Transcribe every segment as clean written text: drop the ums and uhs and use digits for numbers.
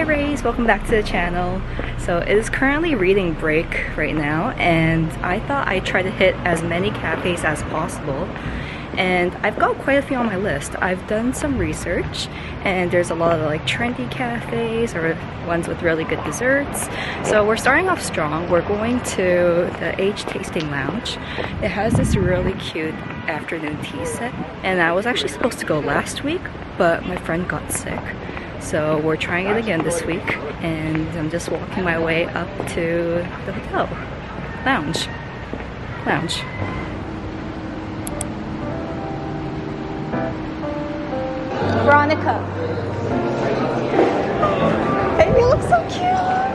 Hey Rays, welcome back to the channel. So it is currently reading break right now, and I thought I'd try to hit as many cafes as possible. And I've got quite a few on my list. I've done some research, and there's a lot of like trendy cafes or ones with really good desserts. So we're starting off strong. We're going to the H Tasting Lounge. It has this really cute afternoon tea set, and I was actually supposed to go last week, but my friend got sick. So we're trying it again this week, and I'm just walking my way up to the hotel lounge. Veronica. Hey, you look so cute.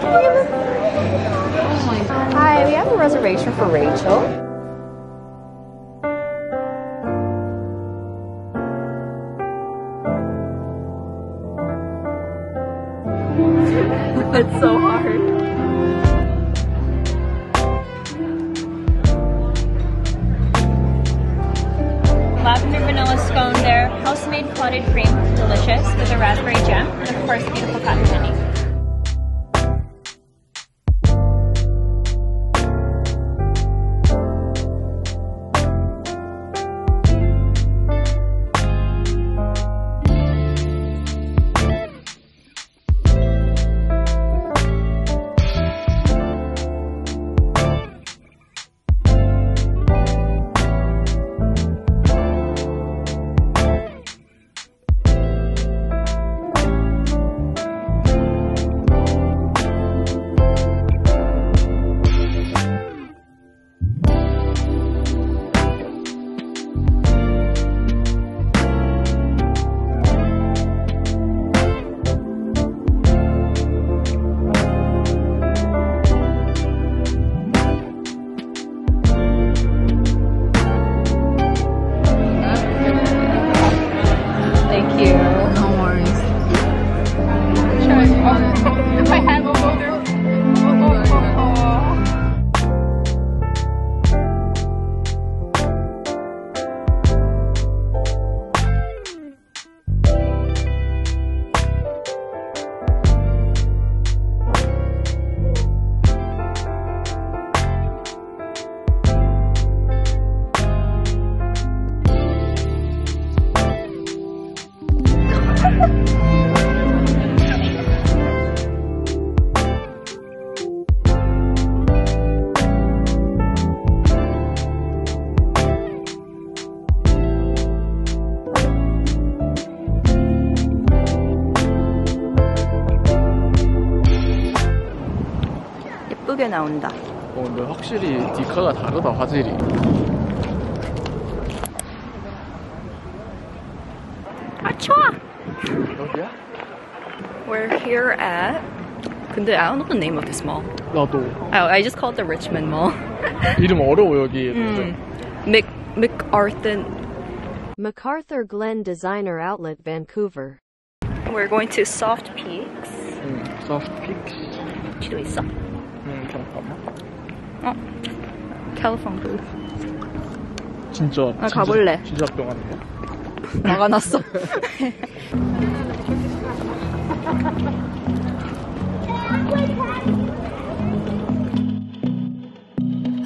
Oh my God. Hi, we have a reservation for Rachel. It's so hard. Lavender vanilla scone there. House-made clotted cream. Delicious with a raspberry jam. And of course, beautiful cotton candy. 예쁘게 나온다. 근데 확실히 디카가 다르다, 화질이. We're here at, 근데 I don't know the name of this mall. 나도. I just call it the Richmond Mall. 이름 어려워 여기. McArthur Glen Designer Outlet, Vancouver. We're going to Soft Peaks. Soft Peaks. 지도 있어? 잠깐만. 캘리포니아 booth. 진짜. 아 가볼래. 진짜 동안이야. 나가 났어.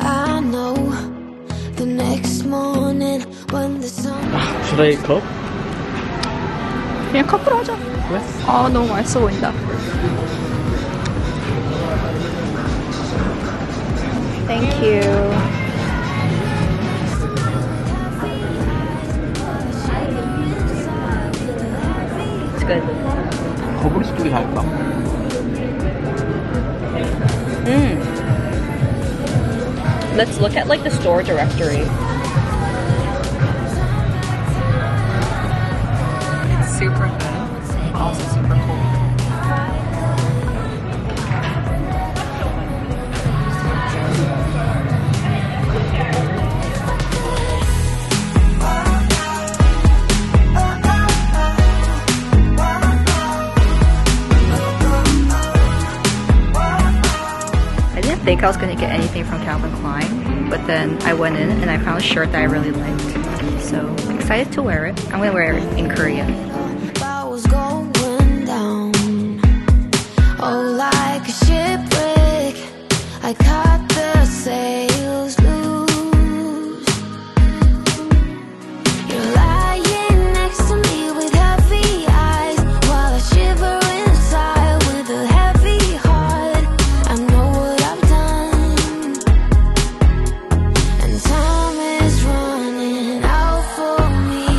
I know the next morning when the sun. Should I cup? 그냥 컵으로 하자. 왜? 아 너무 맛있어 보인다. Thank you. It's good. 거북이 스프링 할까? Let's look at like the store directory. It's super good. Also super cool. I think I was going to get anything from Calvin Klein, but then I went in and I found a shirt that I really liked, so I'm excited to wear it. I'm going to wear it in Korea. I caught the sails loose. You're lying next to me with heavy eyes, while I shiver inside with a heavy heart. I know what I've done, and time is running out for me.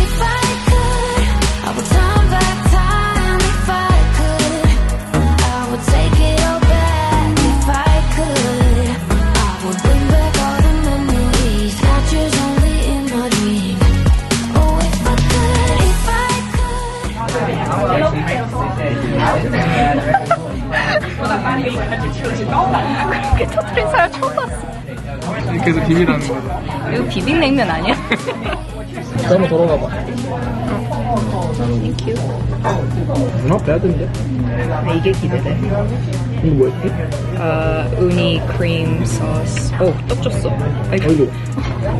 If I could, I would turn back time. If I could, I would take it. 살 쳐봤어. 그래서 비밀하는 거야. 이거 비빔냉면 아니야? 한번 돌아가봐. 땡큐. 나 배던데. 이게 기대돼. 이거 뭐였지? 우니 크림 소스. 오, 떡 줬어. 아이고.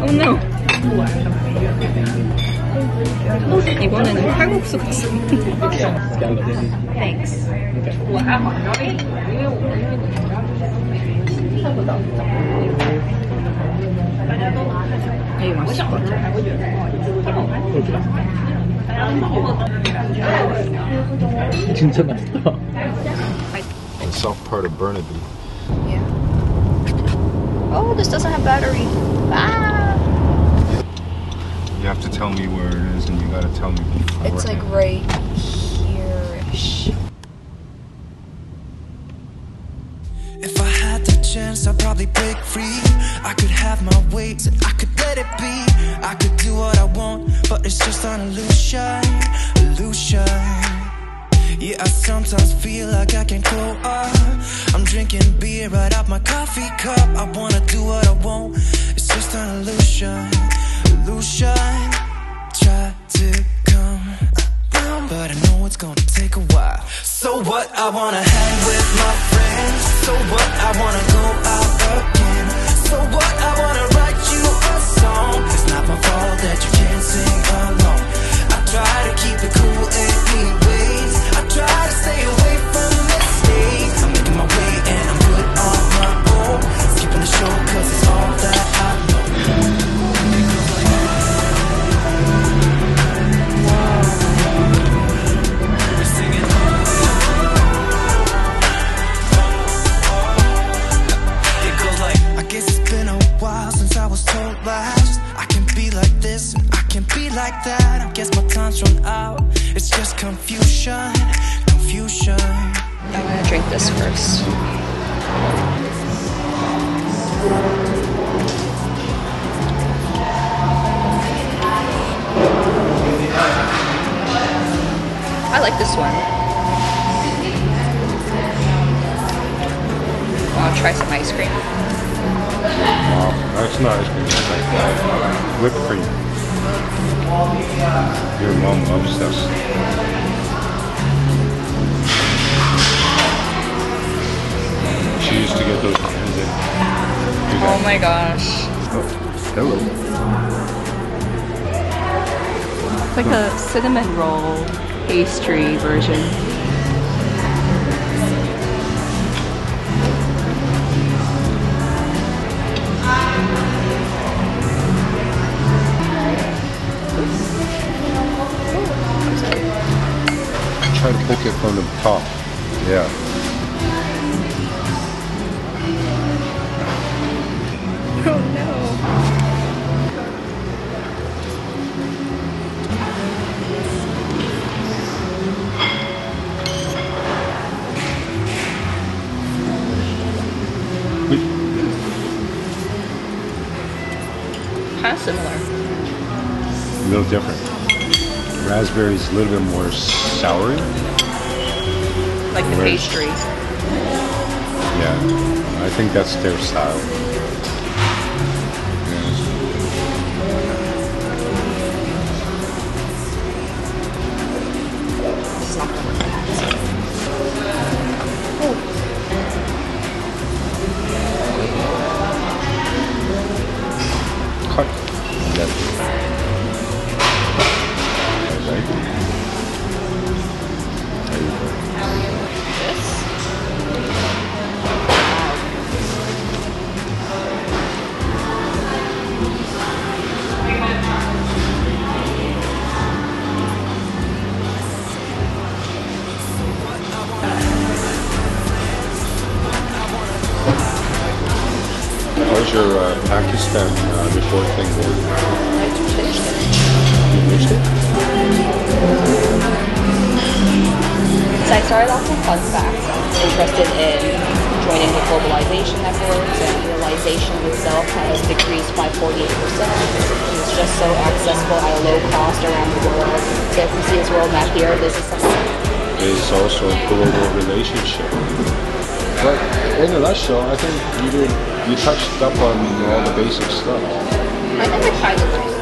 Oh no. 이번에는 칼국수 같이. Thanks. 되게 맛있을 것 같아요. 진짜 맛있다. In soft part of Burnaby. Yeah. Oh, this doesn't have battery. Ah. You have to tell me where it is, and you gotta tell me before. It's like right here-ish. Chance I'll probably break free. I could have my weights and I could let it be. I could do what I want, but it's just an illusion, illusion. Yeah, I sometimes feel like I can't grow up. I'm drinking beer right out my coffee cup. I wanna do what I want, it's just an illusion, illusion. Try to come down, but I know it's gonna take a while. So what, I wanna hang with my friends. So what, I wanna go out again. So what, I wanna write you a song. It's not my fault that you can't sing along. I try to keep it cool anyways. I try to stay away from mistakes. I'm making my way and I'm good on my own. Skipping the show cause it's all that I know. I like this one. I'll try some ice cream. Wow, that's not ice cream. That's like whipped cream. Your mom loves this. She used to get those cans in. Oh my gosh. Oh, hello. It's like a cinnamon roll. Pastry version. Try to pick it from the top. Yeah. Oh no. Similar. A little different. Raspberry's a little bit more soury. Like the pastry. Yeah, I think that's their style. Yeah. It's not gonna work out. Oh. them before things were. You missed it? So I started off with fun facts. I was interested in joining the globalization networks, and realization itself has decreased by 48%. It's just so accessible at a low cost around the world. So if you see this world map here, this is something. It's also a global relationship. But in a nutshell, I think you touched up on all the basic stuff. I think I tried it.